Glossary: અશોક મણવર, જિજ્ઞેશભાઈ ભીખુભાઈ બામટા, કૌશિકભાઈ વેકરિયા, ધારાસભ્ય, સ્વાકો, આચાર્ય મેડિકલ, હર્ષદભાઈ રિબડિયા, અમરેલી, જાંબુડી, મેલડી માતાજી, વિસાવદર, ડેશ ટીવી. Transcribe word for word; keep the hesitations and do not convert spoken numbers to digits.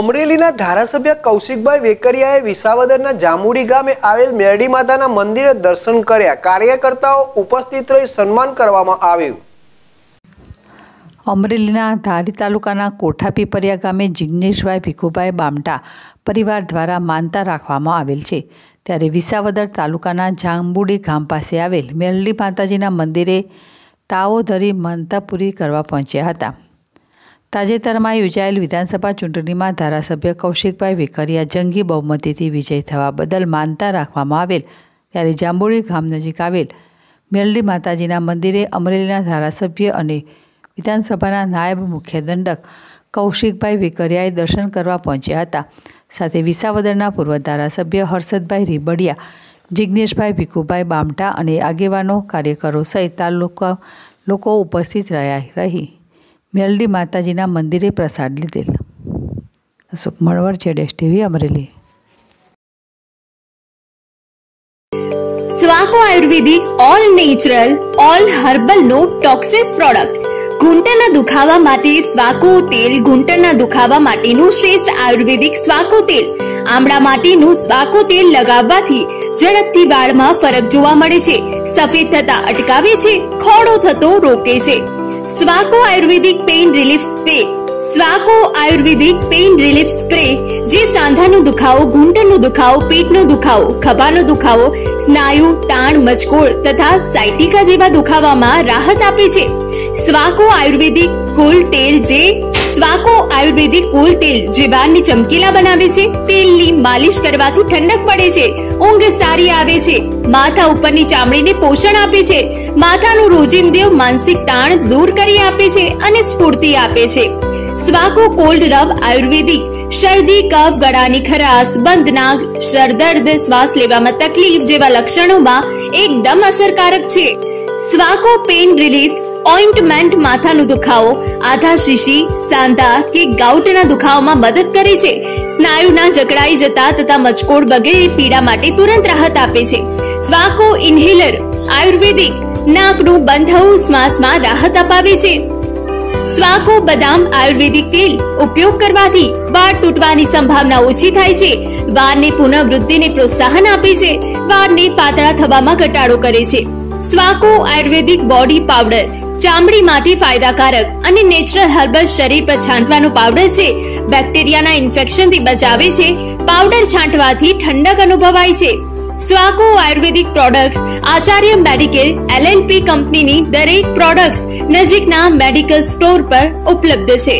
અમરેલીના ધારાસભ્ય કૌશિકભાઈ વેકરિયાએ વિસાવદરના જાંબુડી ગામે આવેલ મેલડી માતાના મંદિરે દર્શન કર્યા. કાર્યકર્તાઓ ઉપસ્થિત રહી સન્માન કરવામાં આવ્યું. અમરેલીના ધારી તાલુકાના કોઠા પીપરિયા ગામે જિજ્ઞેશભાઈ ભીખુભાઈ બામટા પરિવાર દ્વારા માનતા રાખવામાં આવેલ છે. ત્યારે વિસાવદર તાલુકાના જાંબુડી ગામ પાસે આવેલ મેલડી માતાજીના મંદિરે તાવો ધરી માનતા પૂરી કરવા પહોંચ્યા હતા. તાજેતરમાં યોજાયેલ વિધાનસભા ચૂંટણીમાં ધારાસભ્ય કૌશિકભાઈ વેકરિયા જંગી બહુમતીથી વિજય થવા બદલ માનતા રાખવામાં આવેલ. ત્યારે જાંબુડી ગામ નજીક આવેલ મેલડી માતાજીના મંદિરે અમરેલીના ધારાસભ્ય અને વિધાનસભાના નાયબ મુખ્ય દંડક કૌશિકભાઈ વેકરિયાએ દર્શન કરવા પહોંચ્યા હતા. સાથે વિસાવદરના પૂર્વ ધારાસભ્ય હર્ષદભાઈ રિબડિયા, જિજ્ઞેશભાઈ ભીખુભાઈ બામટા અને આગેવાનો, કાર્યકરો સહિત તાલુકા લોકો ઉપસ્થિત રહ્યા રહી મેલડી માતાજીના મંદિરે પ્રસાદ લીધેલ. અશોક મણવર છે, ડેશ ટીવી, અમરેલી. સ્વાકો ayurvedic all natural all herbal no toxins product. ઘૂંટણના દુખાવા માટે સ્વાકો તેલ. ઘૂંટણના દુખાવા માટેનું શ્રેષ્ઠ આયુર્વેદિક સ્વાકો તેલ. આમળા માટેનું સ્વાકો તેલ લગાવવાથી ઝડપથી વાળમાં ફરક જોવા મળે છે. સફેદ થતા અટકાવે છે. ખોડો થતો રોકે છે. સ્વાકો ayurvedic pain relief spray. સ્વાકો ayurvedic pain relief spray જે સાંધાનો દુખાવો, ઘૂંટણનો દુખાવો, પેટનો દુખાવો, ખભાનો દુખાવો, સ્નાયુ તાણ, મચકોળ તથા સાઇટિકા જેવા દુખાવામાં રાહત આપે છે. સ્વાકો આયુર્વેદિક કુલ તેલ જે સ્વાકો આયુર્વેદિક કુલ તેલ જે વાળને ચમકીલા બનાવે છે. તેલની માલિશ કરવાથી ઠંડક પડે છે. ઊંઘ સારી આવે છે. માથા ઉપરની ચામડીને પોષણ આપે છે. માથાનું રોજિંદુ માનસિક તાણ દૂર કરી આપે છે અને સ્ફૂર્તિ આપે છે. સ્વાકો કોલ્ડ રબ આયુર્વેદિક શરદી, કફ, ગળાની ખરાશ, બંધ નાક, સરદર્દ, શ્વાસ લેવામાં તકલીફ જેવા લક્ષણોમાં એકદમ અસરકારક છે. સ્વાકો પેઇન રિલીફ ઓઇન્ટમેન્ટ માથાનો દુખાવો, આધા શીશી, સાંધા કે ગાઉટના દુખાવામાં મદદ કરે છે. સ્નાયુના જકડાઈ જતા તથા મચકોડ વગેરે પીડા માટે તુરંત રાહત આપે છે. સ્વાકો ઇન્હેલર આયુર્વેદિક નાકનું બંધાવું શ્વાસમાં રાહત અપાવે છે. સ્વાકો બદામ આયુર્વેદિક તેલ ઉપયોગ કરવાથી વાળ તૂટવાની સંભાવના ઓછી થાય છે. વાળની પુનઃવૃદ્ધિને પ્રોત્સાહન આપે છે. વાળને પાતળા થવામાં ઘટાડો કરે છે. સ્વાકો આયુર્વેદિક બોડી પાવડર ચામડી માટે ફાયદાકારક અને નેચરલ હર્બલ શરીર પર છાંટવાનો પાવડર છે. બેક્ટેરિયાના ઇન્ફેક્શનથી બચાવે છે. પાવડર છાંટવાથી ઠંડક અનુભવાય છે. સ્વાકો ayurvedic products આચાર્ય મેડિકલ L L P કંપનીની દરેક પ્રોડક્ટ્સ નજીકના મેડિકલ સ્ટોર પર ઉપલબ્ધ છે.